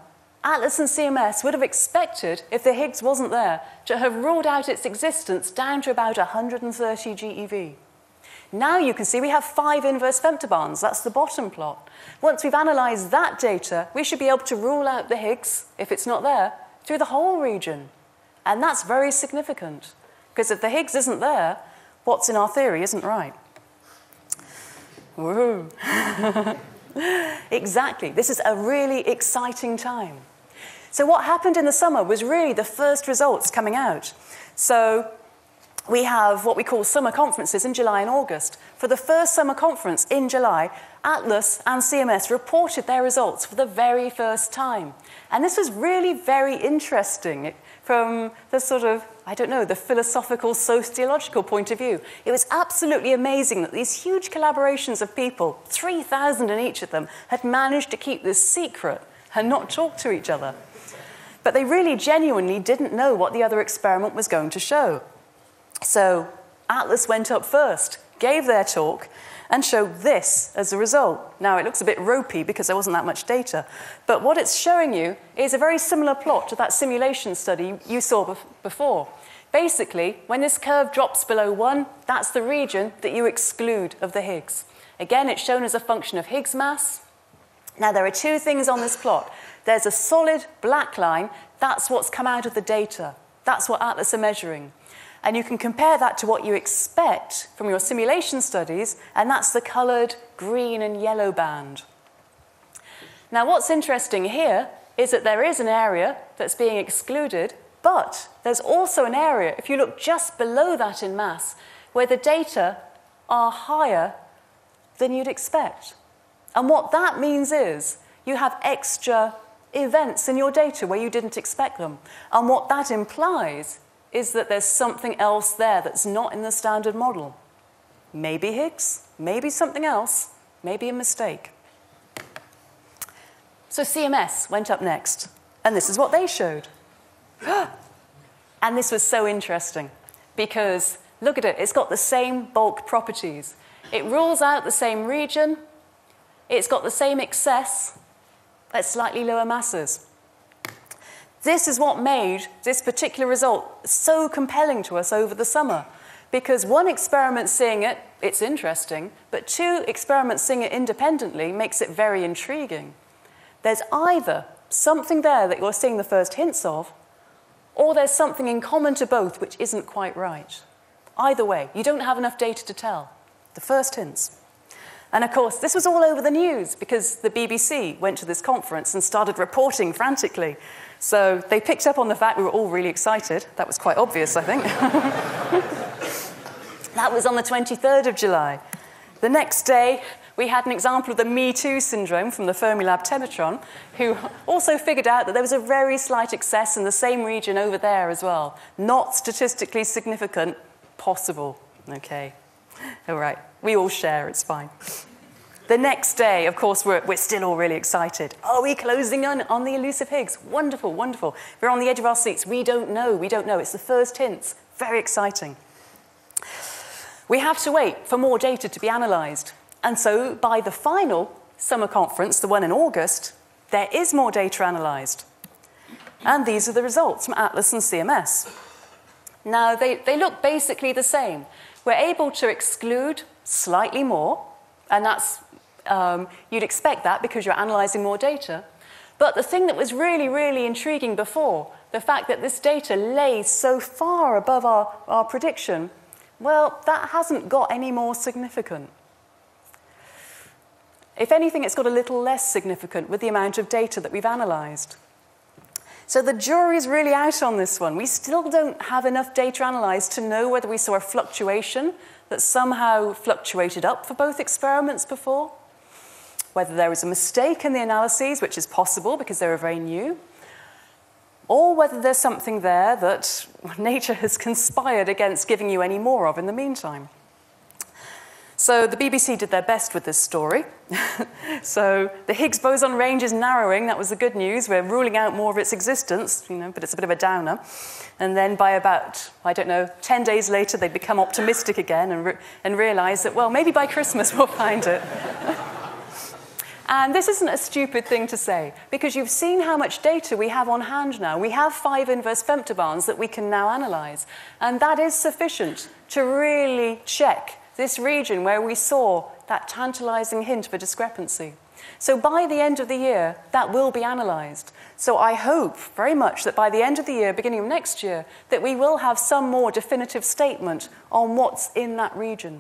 ATLAS and C M S would have expected, if the Higgs wasn't there, to have ruled out its existence down to about one hundred thirty G E V. Now you can see we have five inverse femtobarns. That's the bottom plot. Once we've analysed that data, we should be able to rule out the Higgs, if it's not there, through the whole region. And that's very significant, because if the Higgs isn't there, what's in our theory isn't right. Woo. Exactly. This is a really exciting time. So what happened in the summer was really the first results coming out. So we have what we call summer conferences in July and August. For the first summer conference in July, ATLAS and C M S reported their results for the very first time. And this was really very interesting from the sort of, I don't know, the philosophical, sociological point of view. It was absolutely amazing that these huge collaborations of people, three thousand in each of them, had managed to keep this secret and not talk to each other. But they really genuinely didn't know what the other experiment was going to show. So ATLAS went up first, gave their talk, and showed this as a result. Now, it looks a bit ropey because there wasn't that much data, but what it's showing you is a very similar plot to that simulation study you saw before. Basically, when this curve drops below one, that's the region that you exclude of the Higgs. Again, it's shown as a function of Higgs mass. Now, there are two things on this plot. There's a solid black line. That's what's come out of the data. That's what ATLAS are measuring. And you can compare that to what you expect from your simulation studies, and that's the coloured green and yellow band. Now, what's interesting here is that there is an area that's being excluded, but there's also an area, if you look just below that in mass, where the data are higher than you'd expect. And what that means is you have extra events in your data where you didn't expect them. And what that implies is that there's something else there that's not in the standard model. Maybe Higgs, maybe something else, maybe a mistake. So C M S went up next, and this is what they showed. And this was so interesting, because look at it, it's got the same bulk properties. It rules out the same region, it's got the same excess at slightly lower masses. This is what made this particular result so compelling to us over the summer, because one experiment seeing it, it's interesting, but two experiments seeing it independently makes it very intriguing. There's either something there that you're seeing the first hints of, or there's something in common to both which isn't quite right. Either way, you don't have enough data to tell. The first hints. And of course, this was all over the news, because the B B C went to this conference and started reporting frantically. So they picked up on the fact we were all really excited. That was quite obvious, I think. That was on the twenty-third of July. The next day, we had an example of the Me Too syndrome from the Fermilab Tevatron, who also figured out that there was a very slight excess in the same region over there as well. Not statistically significant, possible. Okay. All right. We all share, it's fine. The next day, of course, we're, we're still all really excited. Are we closing in on the elusive Higgs? Wonderful, wonderful. We're on the edge of our seats. We don't know, we don't know. It's the first hints. Very exciting. We have to wait for more data to be analysed. And so by the final summer conference, the one in August, there is more data analysed. And these are the results from ATLAS and C M S. Now, they, they look basically the same. We're able to exclude slightly more, and that's Um, you'd expect that because you're analysing more data. But the thing that was really, really intriguing before, the fact that this data lay so far above our, our prediction, well, that hasn't got any more significant. If anything, it's got a little less significant with the amount of data that we've analysed. So the jury's really out on this one. We still don't have enough data analysed to know whether we saw a fluctuation that somehow fluctuated up for both experiments before, whether there was a mistake in the analyses, which is possible because they were very new, or whether there's something there that nature has conspired against giving you any more of in the meantime. So the B B C did their best with this story. So the Higgs boson range is narrowing. That was the good news. We're ruling out more of its existence, you know, but it's a bit of a downer. And then by about, I don't know, ten days later, they'd become optimistic again and, re and realize that, well, maybe by Christmas we'll find it. And this isn't a stupid thing to say, because you've seen how much data we have on hand now. We have five inverse femtobarns that we can now analyze. And that is sufficient to really check this region where we saw that tantalizing hint of a discrepancy. So by the end of the year, that will be analysed. So I hope very much that by the end of the year, beginning of next year, that we will have some more definitive statement on what's in that region.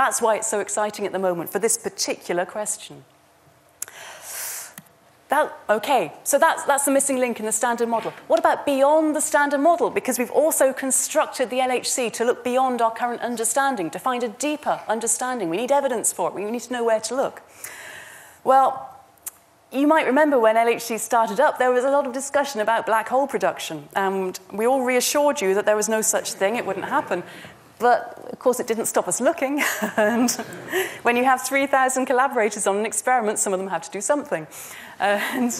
That's why it's so exciting at the moment for this particular question. That, okay, so that's, that's the missing link in the standard model. What about beyond the standard model? Because we've also constructed the L H C to look beyond our current understanding, to find a deeper understanding. We need evidence for it. We need to know where to look. Well, you might remember when L H C started up, there was a lot of discussion about black hole production. And we all reassured you that there was no such thing. It wouldn't happen. But, of course, it didn't stop us looking. And when you have three thousand collaborators on an experiment, some of them have to do something. And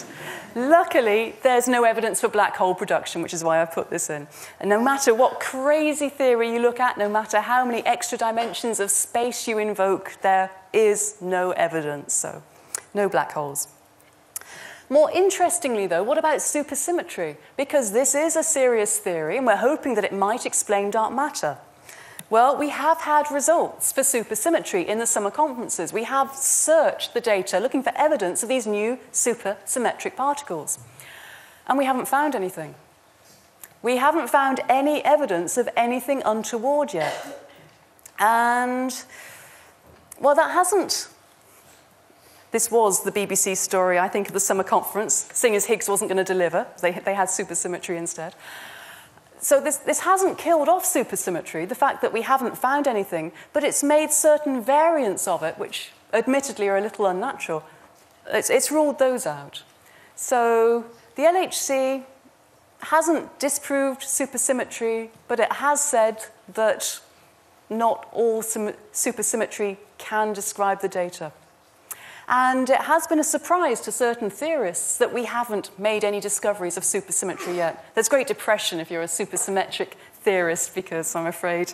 luckily, there's no evidence for black hole production, which is why I put this in. And no matter what crazy theory you look at, no matter how many extra dimensions of space you invoke, there is no evidence. So no black holes. More interestingly, though, what about supersymmetry? Because this is a serious theory, and we're hoping that it might explain dark matter. Well, we have had results for supersymmetry in the summer conferences. We have searched the data looking for evidence of these new supersymmetric particles. And we haven't found anything. We haven't found any evidence of anything untoward yet. And, well, that hasn't... This was the B B C story, I think, of the summer conference, seeing as Higgs wasn't going to deliver. They, they had supersymmetry instead. So this, this hasn't killed off supersymmetry, the fact that we haven't found anything, but it's made certain variants of it, which admittedly are a little unnatural. It's, it's ruled those out. So the L H C hasn't disproved supersymmetry, but it has said that not all supersymmetry can describe the data. And it has been a surprise to certain theorists that we haven't made any discoveries of supersymmetry yet. There's great depression if you're a supersymmetric theorist because I'm afraid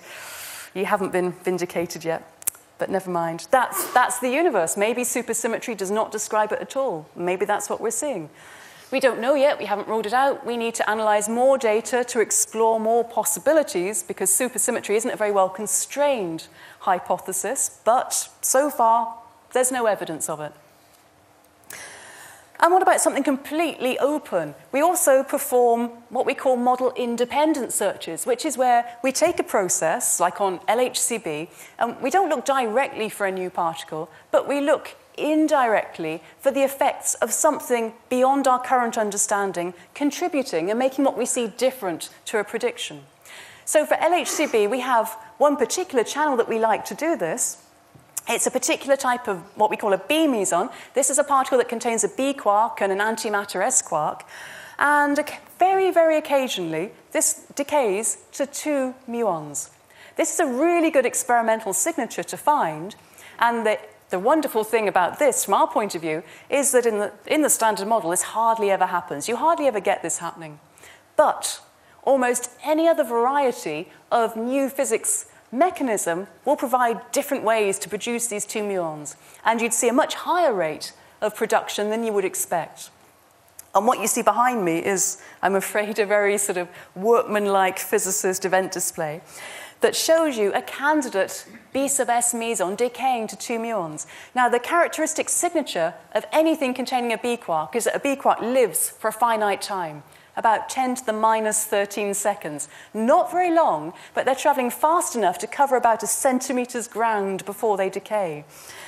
you haven't been vindicated yet. But never mind. That's, that's the universe. Maybe supersymmetry does not describe it at all. Maybe that's what we're seeing. We don't know yet. We haven't ruled it out. We need to analyse more data to explore more possibilities because supersymmetry isn't a very well constrained hypothesis. But so far, there's no evidence of it. And what about something completely open? We also perform what we call model-independent searches, which is where we take a process, like on L H C b, and we don't look directly for a new particle, but we look indirectly for the effects of something beyond our current understanding, contributing and making what we see different to a prediction. So for L H C b, we have one particular channel that we like to do this, It's a particular type of what we call a B meson. This is a particle that contains a B quark and an antimatter S quark. And very, very occasionally, this decays to two muons. This is a really good experimental signature to find. And the, the wonderful thing about this, from our point of view, is that in the, in the standard model, this hardly ever happens. You hardly ever get this happening. But almost any other variety of new physics mechanism will provide different ways to produce these two muons. And you'd see a much higher rate of production than you would expect. And what you see behind me is, I'm afraid, a very sort of workman-like physicist event display that shows you a candidate B sub S meson decaying to two muons. Now, the characteristic signature of anything containing a B quark is that a B quark lives for a finite time, about ten to the minus thirteen seconds. Not very long, but they're traveling fast enough to cover about a centimeter's ground before they decay.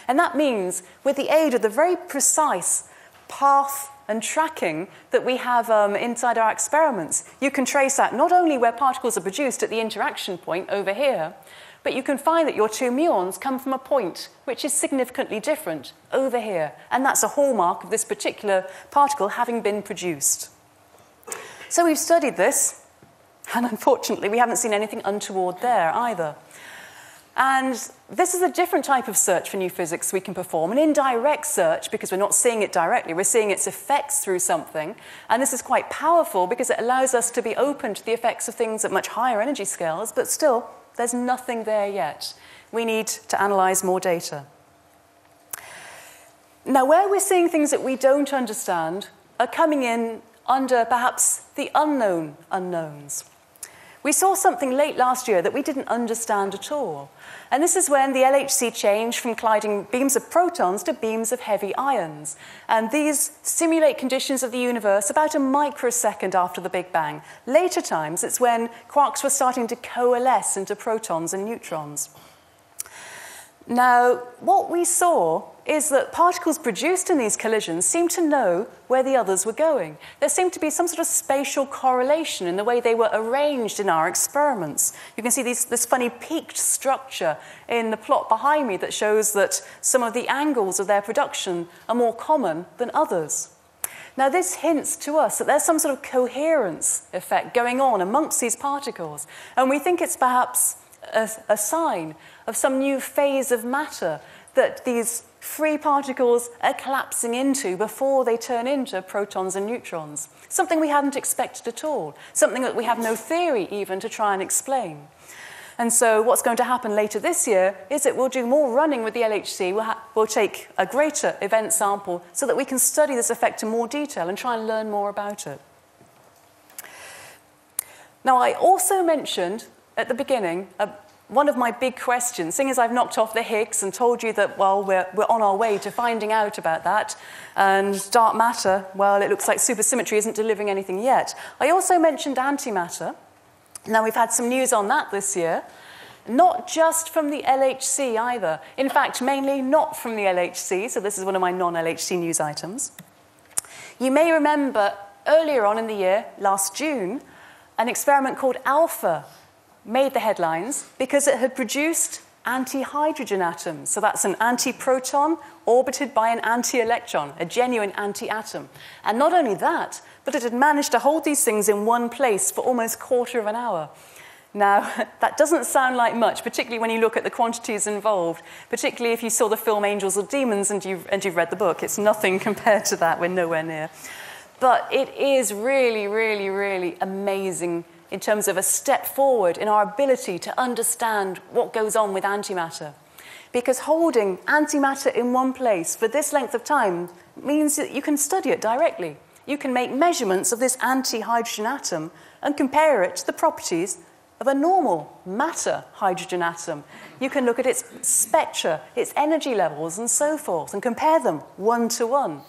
And that means, with the aid of the very precise path and tracking that we have um, inside our experiments, you can trace out not only where particles are produced at the interaction point over here, but you can find that your two muons come from a point which is significantly different over here. And that's a hallmark of this particular particle having been produced. So we've studied this, and unfortunately, we haven't seen anything untoward there either. And this is a different type of search for new physics we can perform, an indirect search, because we're not seeing it directly. We're seeing its effects through something. And this is quite powerful because it allows us to be open to the effects of things at much higher energy scales, but still, there's nothing there yet. We need to analyze more data. Now, where we're seeing things that we don't understand are coming in under perhaps the unknown unknowns. We saw something late last year that we didn't understand at all. And this is when the L H C changed from colliding beams of protons to beams of heavy ions. And these simulate conditions of the universe about a microsecond after the Big Bang. Later times, it's when quarks were starting to coalesce into protons and neutrons. Now, what we saw is that particles produced in these collisions seemed to know where the others were going. There seemed to be some sort of spatial correlation in the way they were arranged in our experiments. You can see these, this funny peaked structure in the plot behind me that shows that some of the angles of their production are more common than others. Now, this hints to us that there's some sort of coherence effect going on amongst these particles, and we think it's perhaps a, a sign of some new phase of matter that these free particles are collapsing into before they turn into protons and neutrons. Something we hadn't expected at all. Something that we have no theory even to try and explain. And so what's going to happen later this year is that we'll do more running with the L H C. We'll, ha we'll take a greater event sample so that we can study this effect in more detail and try and learn more about it. Now, I also mentioned at the beginning a one of my big questions, seeing as I've knocked off the Higgs and told you that, well, we're, we're on our way to finding out about that, and dark matter, well, it looks like supersymmetry isn't delivering anything yet. I also mentioned antimatter. Now, we've had some news on that this year, not just from the L H C either. In fact, mainly not from the L H C, so this is one of my non-L H C news items. You may remember earlier on in the year, last June, an experiment called Alpha made the headlines because it had produced anti-hydrogen atoms. So that's an anti-proton orbited by an anti-electron, a genuine anti-atom. And not only that, but it had managed to hold these things in one place for almost a quarter of an hour. Now, that doesn't sound like much, particularly when you look at the quantities involved, particularly if you saw the film Angels or Demons and you've, and you've read the book. It's nothing compared to that. We're nowhere near. But it is really, really, really amazing in terms of a step forward in our ability to understand what goes on with antimatter. Because holding antimatter in one place for this length of time means that you can study it directly. You can make measurements of this anti-hydrogen atom and compare it to the properties of a normal matter hydrogen atom. You can look at its spectra, its energy levels, and so forth, and compare them one to one.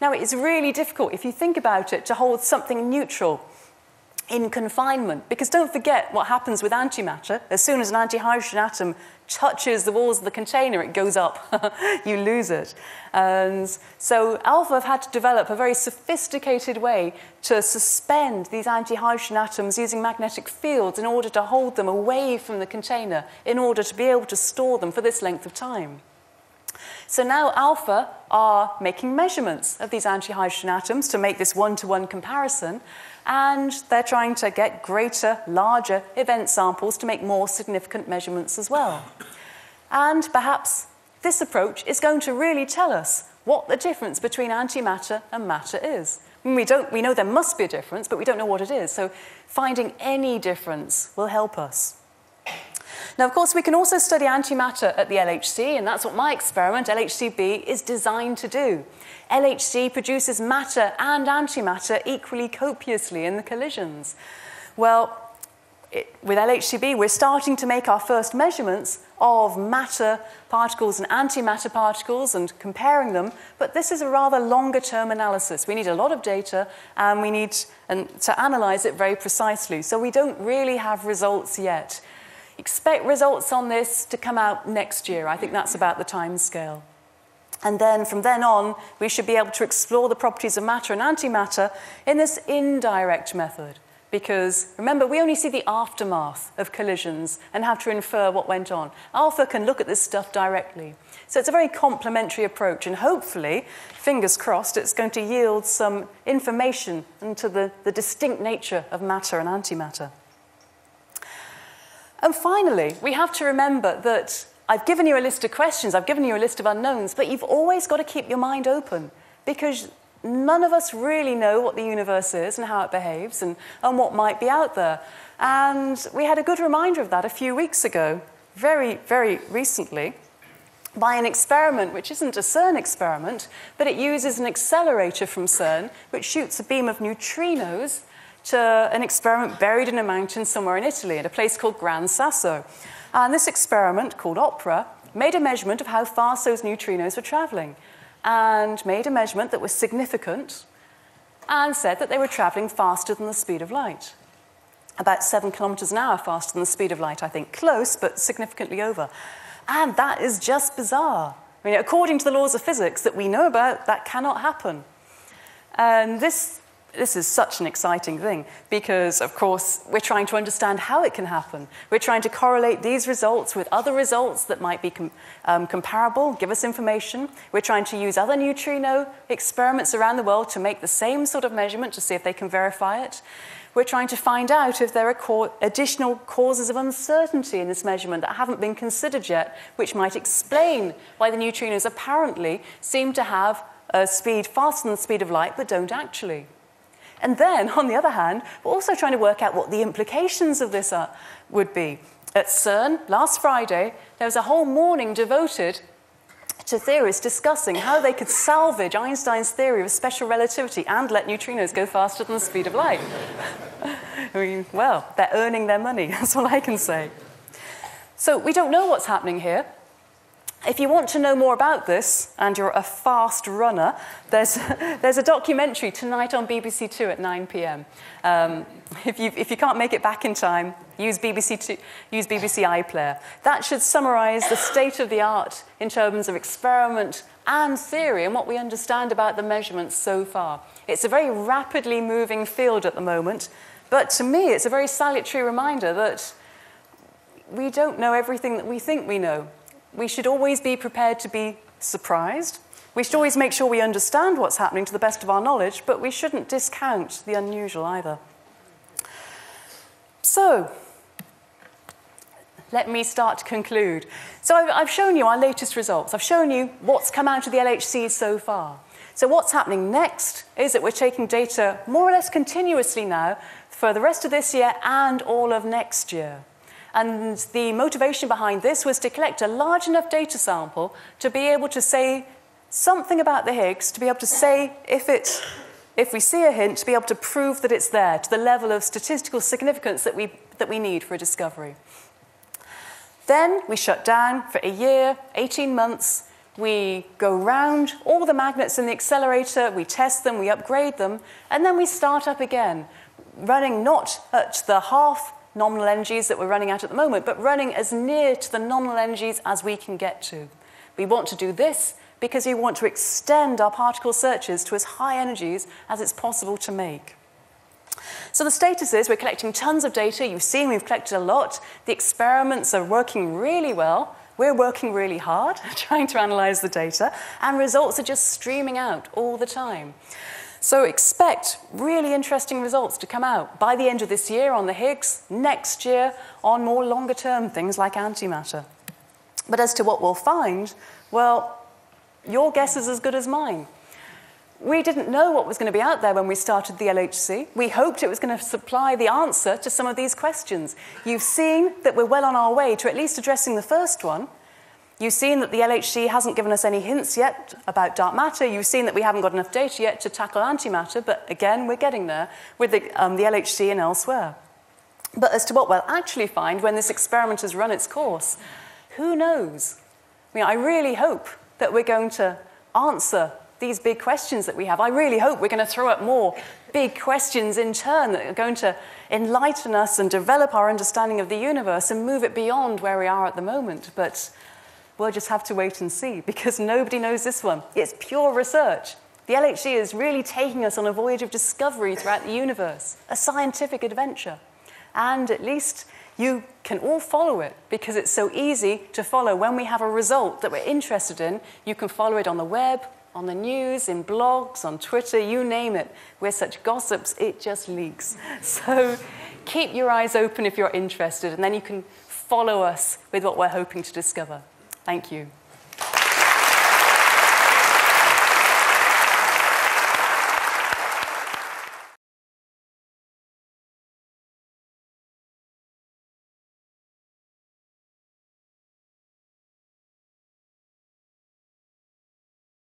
Now, it is really difficult, if you think about it, to hold something neutral in confinement, because don't forget what happens with antimatter. As soon as an anti-hydrogen atom touches the walls of the container, it goes up. You lose it. And so Alpha have had to develop a very sophisticated way to suspend these anti-hydrogen atoms using magnetic fields in order to hold them away from the container, in order to be able to store them for this length of time. So now Alpha are making measurements of these anti-hydrogen atoms to make this one-to-one comparison, and they're trying to get greater, larger event samples to make more significant measurements as well. And perhaps this approach is going to really tell us what the difference between antimatter and matter is. We, don't, we know there must be a difference, but we don't know what it is. So finding any difference will help us. Now, of course, we can also study antimatter at the L H C, and that's what my experiment, L H C b, is designed to do. L H C produces matter and antimatter equally copiously in the collisions. Well, it, with L H C b, we're starting to make our first measurements of matter particles and antimatter particles and comparing them, but this is a rather longer-term analysis. We need a lot of data, and we need um, to analyze it very precisely, so we don't really have results yet. Expect results on this to come out next year. I think that's about the time scale. And then from then on, we should be able to explore the properties of matter and antimatter in this indirect method. Because, remember, we only see the aftermath of collisions and have to infer what went on. Alpha can look at this stuff directly. So it's a very complementary approach, and hopefully, fingers crossed, it's going to yield some information into the, the distinct nature of matter and antimatter. And finally, we have to remember that I've given you a list of questions, I've given you a list of unknowns, but you've always got to keep your mind open, because none of us really know what the universe is and how it behaves and, and what might be out there. And we had a good reminder of that a few weeks ago, very, very recently, by an experiment which isn't a CERN experiment, but it uses an accelerator from CERN, which shoots a beam of neutrinos to an experiment buried in a mountain somewhere in Italy at a place called Gran Sasso. And this experiment, called OPERA, made a measurement of how fast those neutrinos were traveling, and made a measurement that was significant, and said that they were traveling faster than the speed of light. About seven kilometers an hour faster than the speed of light, I think. Close, but significantly over. And that is just bizarre. I mean, according to the laws of physics that we know about, that cannot happen. And this... This is such an exciting thing because, of course, we're trying to understand how it can happen. We're trying to correlate these results with other results that might be com um, comparable, give us information. We're trying to use other neutrino experiments around the world to make the same sort of measurement to see if they can verify it. We're trying to find out if there are co additional causes of uncertainty in this measurement that haven't been considered yet, which might explain why the neutrinos apparently seem to have a speed faster than the speed of light, but don't actually. And then, on the other hand, we're also trying to work out what the implications of this are, would be. At CERN, last Friday, there was a whole morning devoted to theorists discussing how they could salvage Einstein's theory of special relativity and let neutrinos go faster than the speed of light. I mean, well, they're earning their money. That's all I can say. So we don't know what's happening here. If you want to know more about this, and you're a fast runner, there's, there's a documentary tonight on B B C Two at nine p m Um, if, you, if you can't make it back in time, use B B C Two, use B B C iPlayer. That should summarize the state of the art in terms of experiment and theory and what we understand about the measurements so far. It's a very rapidly moving field at the moment, but to me, it's a very salutary reminder that we don't know everything that we think we know. We should always be prepared to be surprised. We should always make sure we understand what's happening to the best of our knowledge, but we shouldn't discount the unusual either. So, let me start to conclude. So I've shown you our latest results. I've shown you what's come out of the L H C so far. So what's happening next is that we're taking data more or less continuously now for the rest of this year and all of next year. And the motivation behind this was to collect a large enough data sample to be able to say something about the Higgs, to be able to say if, it, if we see a hint, to be able to prove that it's there to the level of statistical significance that we, that we need for a discovery. Then we shut down for a year, eighteen months. We go round all the magnets in the accelerator. We test them, we upgrade them, and then we start up again, running not at the half nominal energies that we're running at at the moment, but running as near to the nominal energies as we can get to. We want to do this because we want to extend our particle searches to as high energies as it's possible to make. So the status is we're collecting tons of data. You've seen we've collected a lot. The experiments are working really well. We're working really hard trying to analyze the data, and results are just streaming out all the time. So expect really interesting results to come out by the end of this year on the Higgs, next year on more longer-term things like antimatter. But as to what we'll find, well, your guess is as good as mine. We didn't know what was going to be out there when we started the L H C. We hoped it was going to supply the answer to some of these questions. You've seen that we're well on our way to at least addressing the first one. You've seen that the L H C hasn't given us any hints yet about dark matter. You've seen that we haven't got enough data yet to tackle antimatter, but again, we're getting there with the, um, the L H C and elsewhere. But as to what we'll actually find when this experiment has run its course, who knows? I mean, I really hope that we're going to answer these big questions that we have. I really hope we're going to throw up more big questions in turn that are going to enlighten us and develop our understanding of the universe and move it beyond where we are at the moment. But we'll just have to wait and see, because nobody knows this one. It's pure research. The L H C is really taking us on a voyage of discovery throughout the universe, a scientific adventure. And at least you can all follow it, because it's so easy to follow. When we have a result that we're interested in, you can follow it on the web, on the news, in blogs, on Twitter, you name it. We're such gossips, it just leaks. So keep your eyes open if you're interested, and then you can follow us with what we're hoping to discover. Thank you.